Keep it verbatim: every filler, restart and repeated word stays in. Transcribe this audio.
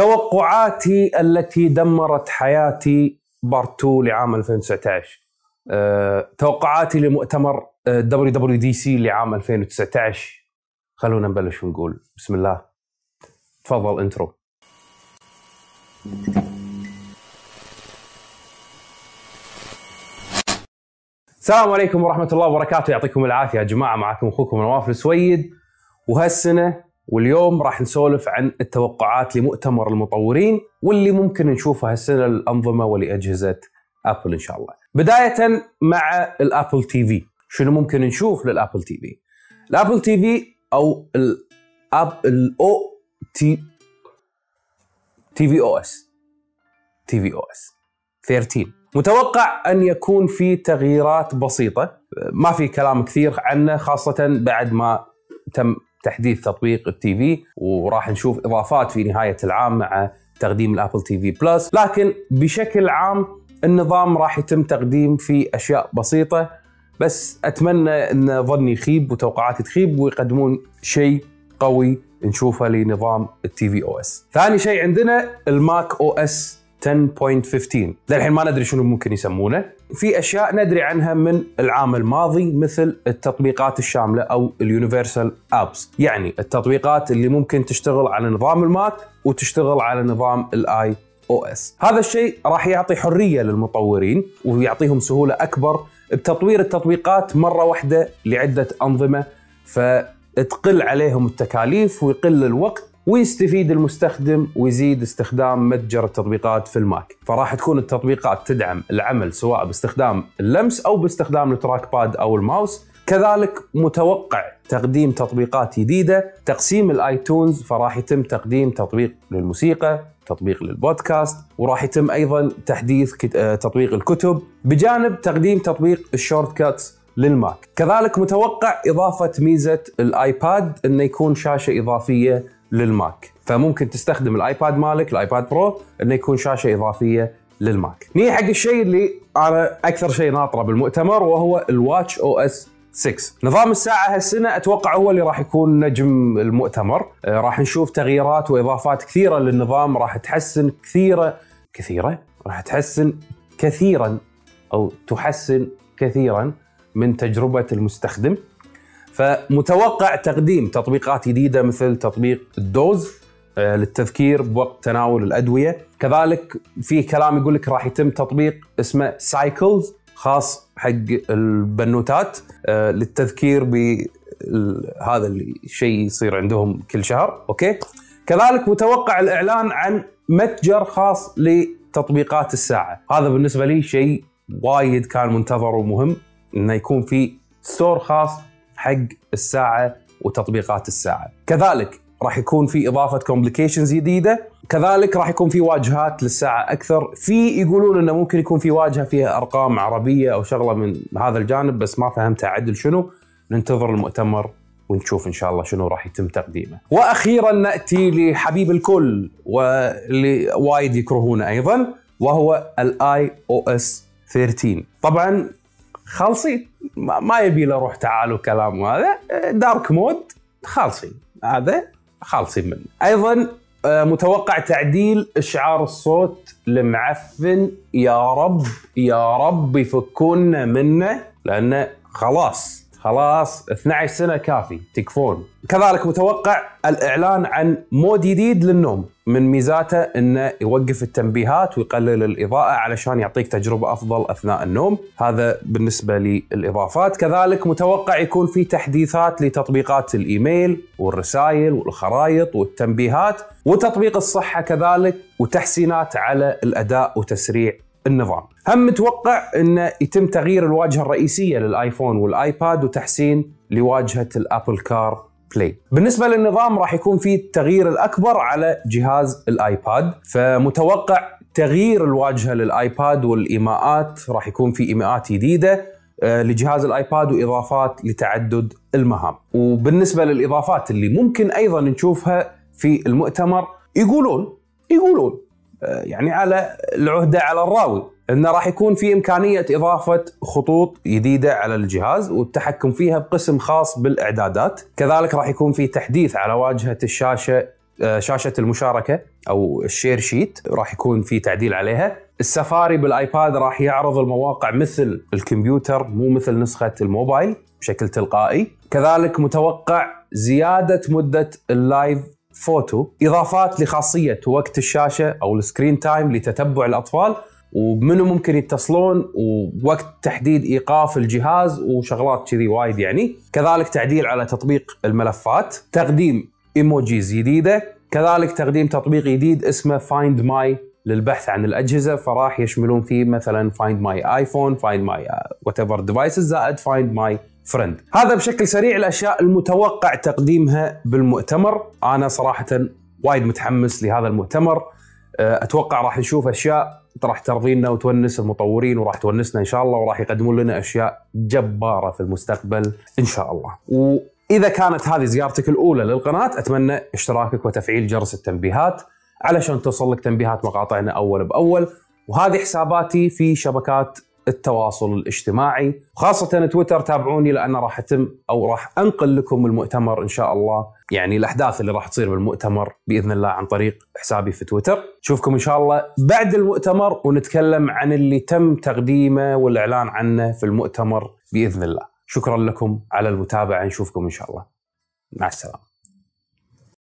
توقعاتي التي دمرت حياتي بارت تو لعام ألفين وتسعة عشر، أه، توقعاتي لمؤتمر دبليو دبليو دي سي لعام ألفين وتسعة عشر. خلونا نبلش ونقول بسم الله. تفضل انترو. السلام عليكم ورحمة الله وبركاته، يعطيكم العافية يا جماعة. معكم أخوكم نواف السويد، وهالسنة واليوم راح نسولف عن التوقعات لمؤتمر المطورين واللي ممكن نشوفها هالسنة للأنظمة ولأجهزة أبل إن شاء الله. بداية مع الأبل تي في، شنو ممكن نشوف للأبل تي في؟ الأبل تي في أو الأب الأو تي تي في أو إس تي في أو إس ثلاثة عشر متوقع أن يكون في تغييرات بسيطة، ما في كلام كثير عنه خاصة بعد ما تم تحديث تطبيق التي في، وراح نشوف إضافات في نهاية العام مع تقديم الأبل تي في بلس. لكن بشكل عام النظام راح يتم تقديم فيه أشياء بسيطة، بس أتمنى أن ظني يخيب وتوقعاتي تخيب ويقدمون شيء قوي نشوفه لنظام التي في أو إس. ثاني شيء عندنا الماك أو إس عشرة نقطة خمسة عشر، للحين ما ندري شنو ممكن يسمونه. في اشياء ندري عنها من العام الماضي مثل التطبيقات الشامله او اليونيفرسال ابس، يعني التطبيقات اللي ممكن تشتغل على نظام الماك وتشتغل على نظام الاي او اس. هذا الشيء راح يعطي حريه للمطورين ويعطيهم سهوله اكبر بتطوير التطبيقات مره واحده لعده انظمه، فتقل عليهم التكاليف ويقل الوقت ويستفيد المستخدم ويزيد استخدام متجر التطبيقات في الماك. فراح تكون التطبيقات تدعم العمل سواء باستخدام اللمس أو باستخدام التراك باد أو الماوس. كذلك متوقع تقديم تطبيقات جديدة، تقسيم الايتونز، فراح يتم تقديم تطبيق للموسيقى، تطبيق للبودكاست، وراح يتم أيضا تحديث تطبيق الكتب، بجانب تقديم تطبيق الشورت كاتس للماك. كذلك متوقع إضافة ميزة الآيباد أنه يكون شاشة إضافية للماك، فممكن تستخدم الايباد مالك الايباد برو انه يكون شاشه اضافيه للماك. نيجي حق الشيء اللي انا اكثر شيء ناطره بالمؤتمر وهو الواتش او اس ستة. نظام الساعه هالسنه اتوقع هو اللي راح يكون نجم المؤتمر، آه راح نشوف تغييرات واضافات كثيره للنظام، راح تحسن كثيره كثيره راح تحسن كثيرا او تحسن كثيرا من تجربه المستخدم. فمتوقع تقديم تطبيقات جديدة مثل تطبيق الدوز آه للتذكير بوقت تناول الأدوية. كذلك في كلام يقول لك راح يتم تطبيق اسمه سايكلز خاص حق البنوتات آه للتذكير بهذا الشيء يصير عندهم كل شهر. أوكي، كذلك متوقع الإعلان عن متجر خاص لتطبيقات الساعة. هذا بالنسبة لي شيء وايد كان منتظر ومهم، إنه يكون في ستور خاص حق الساعة وتطبيقات الساعة. كذلك راح يكون في إضافة كومبليكيشنز جديدة، كذلك راح يكون في واجهات للساعة أكثر. في يقولون إنه ممكن يكون في واجهة فيها أرقام عربية أو شغلة من هذا الجانب، بس ما فهمتها عدل شنو. ننتظر المؤتمر ونشوف إن شاء الله شنو راح يتم تقديمه. وأخيرا نأتي لحبيب الكل واللي وايد يكرهونه أيضا، وهو الآي أو إس ثلاثة عشر. طبعا خالصين، ما يبي له روح تعال وكلام، هذا دارك مود خالصين، هذا خالصين منه. ايضا متوقع تعديل اشعار الصوت المعفن، يا رب يا رب يفكونا منه لانه خلاص خلاص اثنعش سنه كافي تكفون. كذلك متوقع الاعلان عن مود جديد للنوم، من ميزاته انه يوقف التنبيهات ويقلل الاضاءه علشان يعطيك تجربه افضل اثناء النوم. هذا بالنسبه للاضافات. كذلك متوقع يكون في تحديثات لتطبيقات الايميل والرسائل والخرائط والتنبيهات وتطبيق الصحه كذلك، وتحسينات على الاداء وتسريع النظام. هم متوقع أن يتم تغيير الواجهة الرئيسية للآيفون والآيباد وتحسين لواجهة الأبل كار بلاي. بالنسبة للنظام راح يكون فيه التغيير الأكبر على جهاز الآيباد، فمتوقع تغيير الواجهة للآيباد والإيماءات، راح يكون في إيماءات جديدة لجهاز الآيباد وإضافات لتعدد المهام. وبالنسبة للإضافات اللي ممكن أيضا نشوفها في المؤتمر، يقولون يقولون يعني على العهدة على الراوي إنه راح يكون في إمكانية إضافة خطوط جديدة على الجهاز والتحكم فيها بقسم خاص بالإعدادات. كذلك راح يكون في تحديث على واجهة الشاشة شاشة المشاركة أو الشير شيت راح يكون في تعديل عليها. السفاري بالآيباد راح يعرض المواقع مثل الكمبيوتر مو مثل نسخة الموبايل بشكل تلقائي. كذلك متوقع زيادة مدة اللايف فوتو، إضافات لخاصية وقت الشاشة أو السكرين تايم لتتبع الأطفال ومنو ممكن يتصلون ووقت تحديد إيقاف الجهاز وشغلات كذي وايد يعني. كذلك تعديل على تطبيق الملفات، تقديم إيموجيز جديدة، كذلك تقديم تطبيق جديد اسمه Find My للبحث عن الأجهزة، فراح يشملون فيه مثلا Find My iPhone، Find My whatever devices، زائد Find My فرند. هذا بشكل سريع الأشياء المتوقع تقديمها بالمؤتمر. أنا صراحة وايد متحمس لهذا المؤتمر، أتوقع راح نشوف أشياء راح ترضينا وتونس المطورين وراح تونسنا إن شاء الله، وراح يقدمون لنا أشياء جبارة في المستقبل إن شاء الله. وإذا كانت هذه زيارتك الأولى للقناة أتمنى اشتراكك وتفعيل جرس التنبيهات علشان توصلك تنبيهات مقاطعنا أول بأول. وهذه حساباتي في شبكات التواصل الاجتماعي خاصة تويتر، تابعوني لأن راح أتم أو راح أنقل لكم المؤتمر إن شاء الله، يعني الأحداث اللي راح تصير بالمؤتمر بإذن الله عن طريق حسابي في تويتر. نشوفكم إن شاء الله بعد المؤتمر ونتكلم عن اللي تم تقديمه والإعلان عنه في المؤتمر بإذن الله. شكرا لكم على المتابعة، نشوفكم إن شاء الله، مع السلامة.